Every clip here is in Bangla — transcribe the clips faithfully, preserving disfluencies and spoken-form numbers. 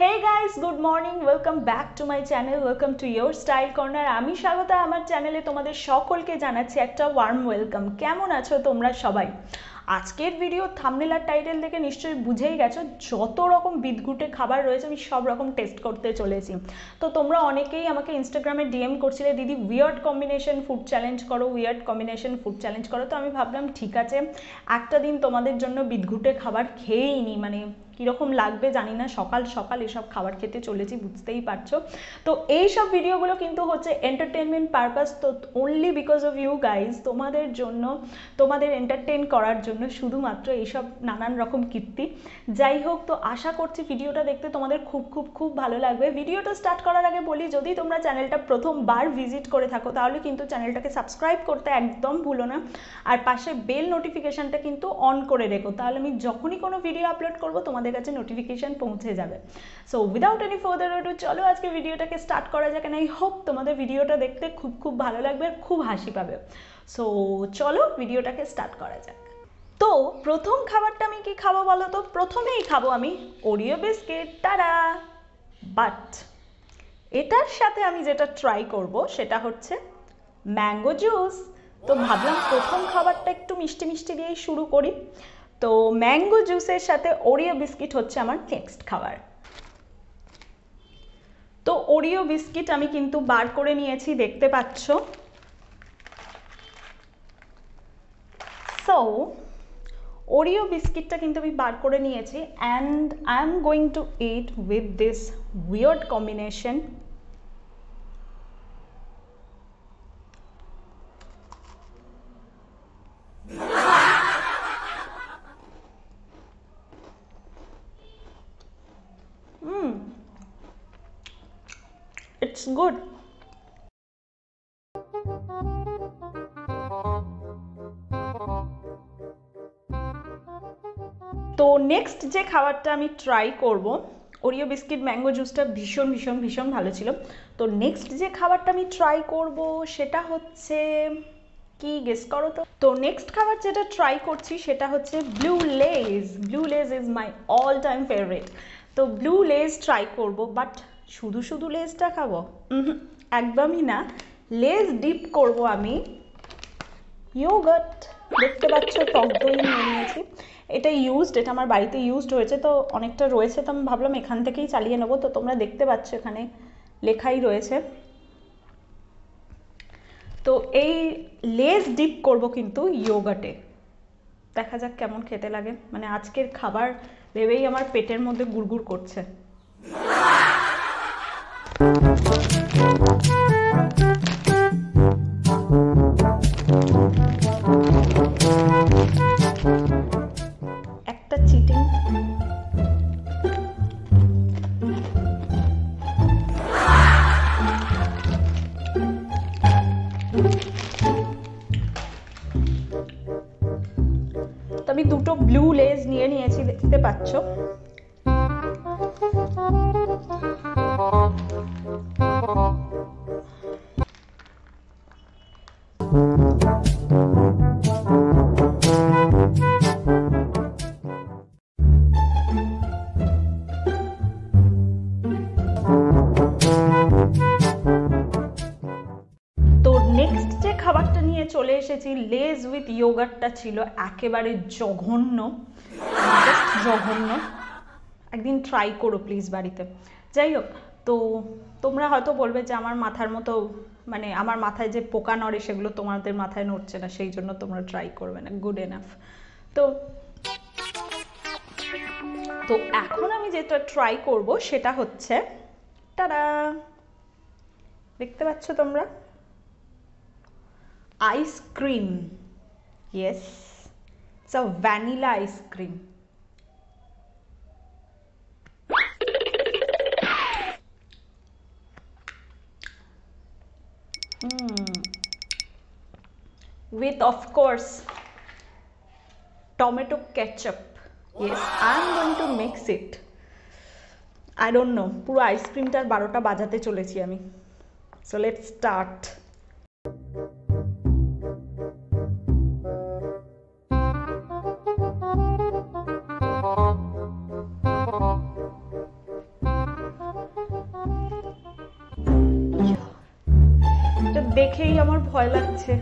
Hey guys good morning welcome back to my channel welcome to your style corner आमी स्वागता आमार चैनेले तोमादेर सकलके जानाच्छि एकटा वार्म वेलकम। केमन आछो तोमरा सबाई? आजकेर भिडियो थामनेल आर टाइटेल देखे निश्चयই बुझेই गेছো যত রকম বিদঘুটে খাবার রয়েছে আমি সব রকম টেস্ট করতে চলেছি। তো তোমরা অনেকেই আমাকে ইনস্টাগ্রামে ডিএম করছিলে, দিদি উইয়ার্ড কম্বিনেশন ফুড চ্যালেঞ্জ করো উইয়ার্ড কম্বিনেশন ফুড চ্যালেঞ্জ করো। তো আমি ভাবলাম ঠিক আছে একটা দিন তোমাদের জন্য বিদঘুটে খাবার খেয়েই নি, মানে কীরকম লাগবে জানি না, সকাল সকাল এসব খাবার খেতে চলেছি বুঝতেই পারছো। তো এই সব ভিডিওগুলো কিন্তু হচ্ছে এন্টারটেনমেন্ট পারপাস, তো only because of you guys, তোমাদের জন্য তোমাদের এন্টারটেন করার জন্য শুধুমাত্র এইসব নানান রকম কীর্তি। যাই হোক, তো আশা করছি ভিডিওটা দেখতে তোমাদের খুব খুব খুব ভালো লাগবে। ভিডিওটা স্টার্ট করার আগে বলি, যদি তোমরা চ্যানেলটা প্রথমবার ভিজিট করে থাকো তাহলে কিন্তু চ্যানেলটাকে সাবস্ক্রাইব করতে একদম ভুলো না, আর পাশে বেল নোটিফিকেশানটা কিন্তু অন করে রেখো, তাহলে আমি যখনই কোনো ভিডিও আপলোড করবো তোমাদের কাছে নোটিফিকেশন পৌঁছে যাবে। So without any further ado চলো আজকে ভিডিওটাকে স্টার্ট করা যাক। আই হোপ তোমাদের ভিডিওটা দেখতে খুব খুব ভালো লাগবে আর খুব হাসি পাবে। সো চলো ভিডিওটাকে স্টার্ট করা যাক। তো প্রথম খাবারটা আমি কি খাবো বলো তো? প্রথমেই খাবো আমি ওরিও বিস্কিট, টাটা। বাট এটার সাথে আমি যেটা ট্রাই করব সেটা হচ্ছে ম্যাঙ্গো জুস। তো ভাবলাম প্রথম খাবারটা একটু মিষ্টি মিষ্টি দিয়েই শুরু করি। তো ম্যাঙ্গো জুসের সাথে ওরিও বিস্কিট হচ্ছে আমার নেক্সট খাবার। তো ওরিও বিস্কিট আমি কিন্তু বার করে নিয়েছি, দেখতে পাচ্ছ। সো ওরিও বিস্কিটটা কিন্তু আমি বার করে নিয়েছি and I am going to eat with this weird combination. It's good. তো নেক্সট যে খাবারটা আমি ট্রাই করব, ওরিও বিস্কিট ম্যাঙ্গো জুসটা ভীষণ ভীষণ ভীষণ ভালো ছিল। তো নেক্সট যে খাবারটা আমি ট্রাই করব সেটা হচ্ছে কি, গেস করো তো? তো নেক্সট খাবার যেটা ট্রাই করছি সেটা হচ্ছে ব্লু লেজ। ব্লু লেজ is my all time favourite. তো ব্লু লেজ ট্রাই করব, বাট শুধু শুধু লেজটা খাবো একদমই না, লেজ ডিপ করব আমি ইয়োগার্ট। দেখতে পাচ্ছ টক দই নিয়ে নিয়েছি, এটা ইউজড, এটা আমার বাড়িতে ইউজড হয়েছে, তো অনেকটা রয়েছে, তো আমি ভাবলাম এখান থেকেই চালিয়ে নেবো। তো তোমরা দেখতে পাচ্ছ এখানে লেখাই রয়েছে। তো এই লেজ ডিপ করব কিন্তু ইয়োগার্টে, দেখা যাক কেমন খেতে লাগে। মানে আজকের খাবার ভেবেই আমার পেটের মধ্যে গুড়গুড় করছে। একটা চিটিং। তো আমি দুটো ব্লু লেজ নিয়ে নিয়েছি, দেখতে পাচ্ছ। চলে এসেছি, লেজ উইথ ইয়োগার্টটা ছিল একেবারে জঘন্য, জঘন্য। একদিন ট্রাই করো প্লিজ বাড়িতে। যাই হোক, তো তোমরা হয়তো বলবে যে আমার মাথার মতো, মানে আমার মাথায় যে পোকা নড়ে সেগুলো তোমাদের মাথায় নড়ছে না, সেই জন্য তোমরা ট্রাই করবে না, গুড এনাফ। তো তো এখন আমি যেটা ট্রাই করব সেটা হচ্ছে টাটা, দেখতে পাচ্ছ তোমরা, ice cream. Yes, it's a vanilla ice cream. With of course tomato ketchup. Yes, I am going to mix it. I don't know पूरा आइसक्रीमटार बारोटा बजाते चलेছি আমি। So let's start. দেখেই আমার ভয় লাগছে।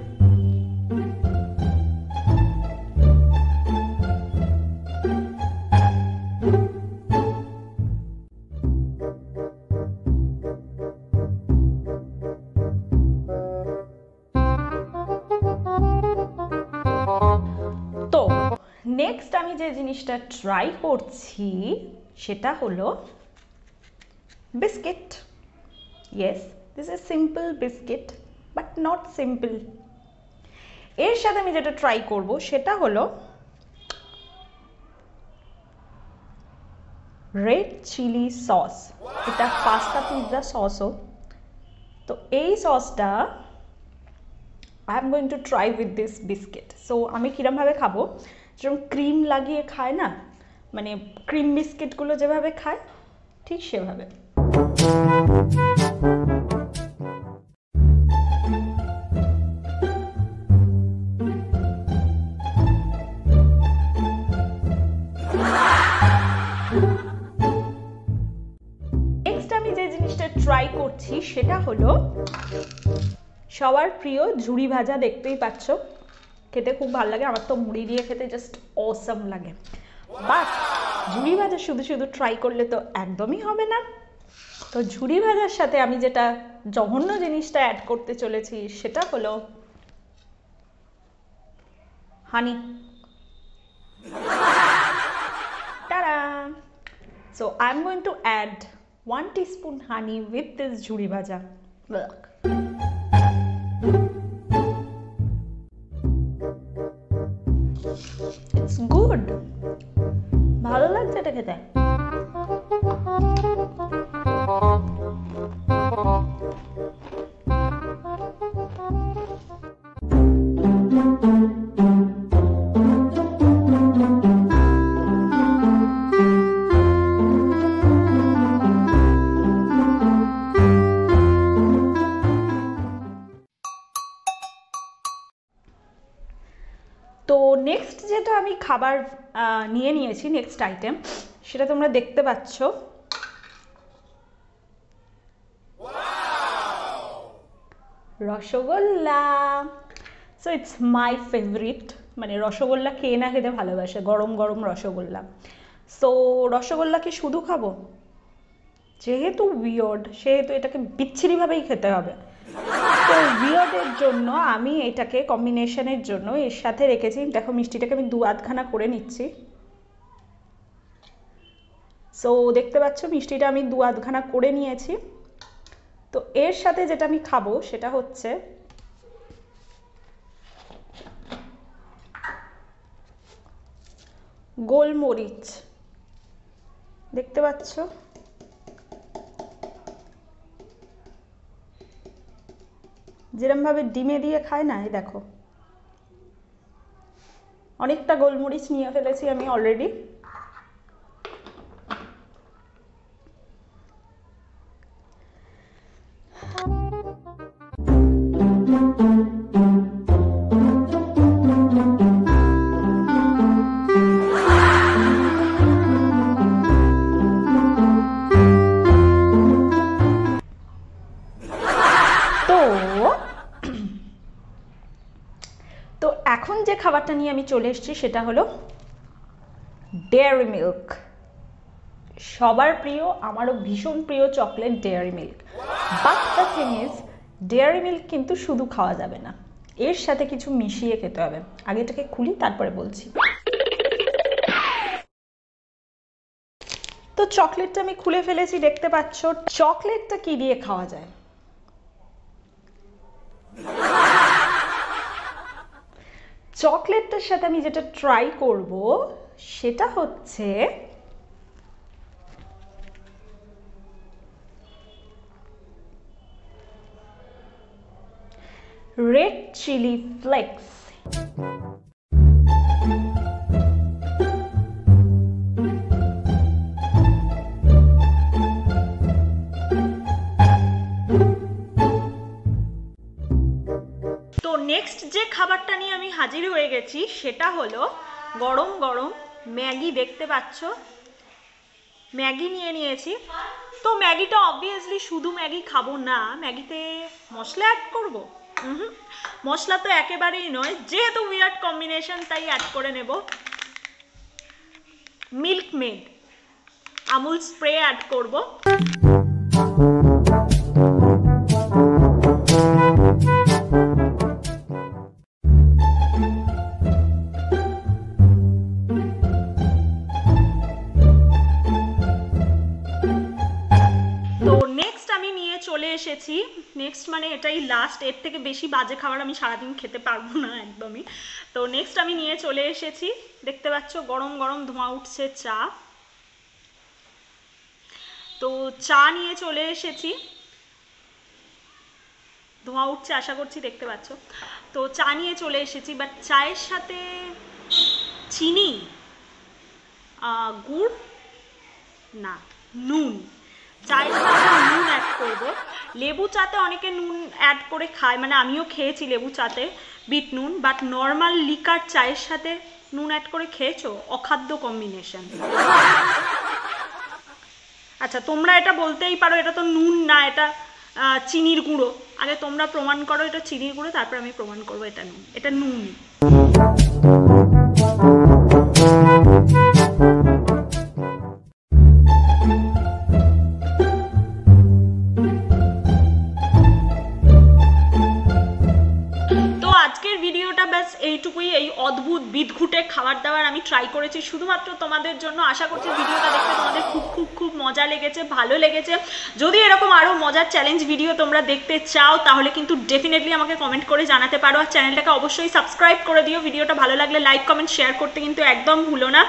তো নেক্সট আমি যে জিনিসটা ট্রাই করছি সেটা হলো biscuit. Yes, this is simple biscuit but not simple. এর সাথে আমি যেটা ট্রাই করব সেটা হলো রেড চিলি সস। এটা পাস্তা পিৎজা সসও। তো এই সসটা I am going to try with this biscuit. So আমি কীরমভাবে খাবো, যেরকম ক্রিম লাগিয়ে খায় না, মানে ক্রিম বিস্কিটগুলো যেভাবে খায় ঠিক সেভাবে। নেক্সট আমি যে জিনিসটা ট্রাই করছি সেটা হলো সবার প্রিয় ঝুড়ি ভাজা। দেখতেই পাচ্ছ খেতে খুব ভালো লাগে, আমার তো মুড়ি দিয়ে খেতে জাস্ট অসাম লাগে। বাট ঝুড়ি ভাজা শুধু শুধু ট্রাই করলে তো একদমই হবে না। তো ঝুড়ি ভাজার সাথে আমি যেটা জঘন্য জিনিসটা অ্যাড করতে চলেছি সেটা হলো হানি। টাটা! So I am going to add one teaspoon honey with this ঝুড়ি ভাজা। ইটস গুড, ভালো লাগছে এটা খেতে। তো নেক্সট যেটা আমি খাবার নিয়ে নিয়েছি, নেক্সট আইটেম, সেটা তোমরা দেখতে পাচ্ছ। Rasgulla. So it's my favourite, মানে রসগোল্লা কে না খেতে ভালোবাসে, গরম গরম রসগোল্লা। সো রসগোল্লা কি শুধু খাবো? যেহেতু উইয়ার্ড সেহেতু এটাকে বিচ্ছিরিভাবেই খেতে হবে। তো উইয়ার্ডের জন্য আমি এটাকে কম্বিনেশনের জন্য এর সাথে রেখেছি। দেখো মিষ্টিটাকে আমি দু আধখানা করে নিচ্ছি। সো দেখতে পাচ্ছ মিষ্টিটা আমি দু আধখানা করে নিয়েছি। তো এর সাথে যেটা আমি খাবো সেটা হচ্ছে গোলমরিচ। দেখতে পাচ্ছ যেরমভাবে ডিমে দিয়ে খায় না, এই দেখো অনেকটা গোলমরিচ নিয়ে ফেলেছি আমি অলরেডি। তো এখন যে খাবারটা নিয়ে আমি চলে এসেছি সেটা হলো ডেয়ারি মিল্ক। সবার প্রিয়, আমারও ভীষণ প্রিয় chocolate dairy milk. But the thing is, dairy milk কিন্তু শুধু খাওয়া যাবে না, এর সাথে কিছু মিশিয়ে খেতে হবে। আগে এটাকে খুলি তারপরে বলছি। তো চকলেটটা আমি খুলে ফেলেছি, দেখতে পাচ্ছ। চকলেটটা কি দিয়ে খাওয়া যায়? চকলেটটার সাথে আমি যেটা ট্রাই করব সেটা হচ্ছে রেড চিলি ফ্লেক্স। নেক্সট যে খাবারটা নিয়ে আমি হাজির হয়ে গেছি সেটা হলো গরম গরম ম্যাগি। দেখতে পাচ্ছ ম্যাগি নিয়ে নিয়েছি। তো ম্যাগিটা অবভিয়াসলি শুধু ম্যাগি খাবো না, ম্যাগিতে মশলা অ্যাড করবো। मसला तो एकेबारेई नय जेहेतु वियार्ड कम्बिनेशन ताई ऐड करे नेब Milkmaid Amul spray add करब नेक्स्ट माने एटाई लास्ट एर थेके बेशी बाजे खाबार आमी सारा दिन खेते पारबो ना एकदमई तो नेक्स्ट आमी निये चले एसेछि देखते पाচ্ছ गरम गरम धोंया उठছে चा तो चा निये चले एसेछि धोंया उठছে आशा करछि देखते पाচ্ছ तो चा निये चले एसेछि बाट चायेर साथे चीनी गुड़ ना नुन चाय नुन ऐड करब लेबू चाते अनेके नुन ऐड करे खाय माने आमिओ खेयेछि लेबू चाते बीट नुन बाट नर्माल लिकार चायेर साथे नुन ऐड करे खेयेछो अखाद्य कम्बिनेशन अच्छा तोमरा एटा बोलतेई पारो एटा तो नुन ना एटा चीनिर गुड़ो आगे तोमरा प्रमाण करो एटा चीनिर गुड़ो तारपर आमि प्रमाण करब एटा नुन एटा नुन এইটুকুই এই অদ্ভুত বিদঘুটে খাবার দাবার আমি ট্রাই করেছি শুধুমাত্র তোমাদের জন্য আশা করছি ভিডিওটা দেখতে তোমাদের খুব খুব খুব মজা লেগেছে ভালো লেগেছে যদি এরকম আরো মজার চ্যালেঞ্জ ভিডিও তোমরা দেখতে চাও তাহলে কিন্তু ডেফিনেটলি আমাকে কমেন্ট করে জানাতে পারো আর চ্যানেলটাকে অবশ্যই সাবস্ক্রাইব করে দিও ভিডিওটা ভালো লাগলে লাইক কমেন্ট শেয়ার করতে কিন্তু একদম ভুলো না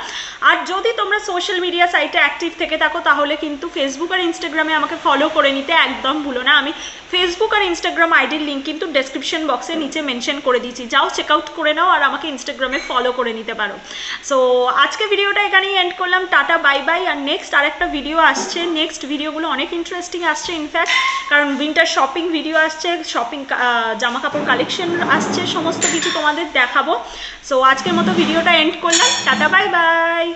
আর যদি তোমরা সোশ্যাল মিডিয়া সাইটে অ্যাক্টিভ থেকে থাকো তাহলে কিন্তু ফেসবুক আর ইনস্টাগ্রামে আমাকে ফলো করে নিতে একদম ভুলো না আমি ফেসবুক আর ইনস্টাগ্রাম আইডির লিংক কিন্তু ডেসক্রিপশন বক্সে নিচে মেনশন করে দিয়েছি যাও চেক আউট করে নাও আর আমাকে ইনস্টাগ্রামে ফলো করে নিতে পারো সো আজকে ভিডিওটা এখানেই এন্ড করলাম টাটা বাই বাই আর নেক্সট আরেকটা ভিডিও আসছে নেক্সট ভিডিওগুলো অনেক ইন্টারেস্টিং আসছে ইনফ্যাক্ট কারণ উইন্টার শপিং ভিডিও আসছে শপিং জামা কাপড় কালেকশন আসছে সমস্ত কিছু তোমাদের দেখাবো সো আজকের মতো ভিডিওটা এন্ড করলাম টাটা বাই বাই।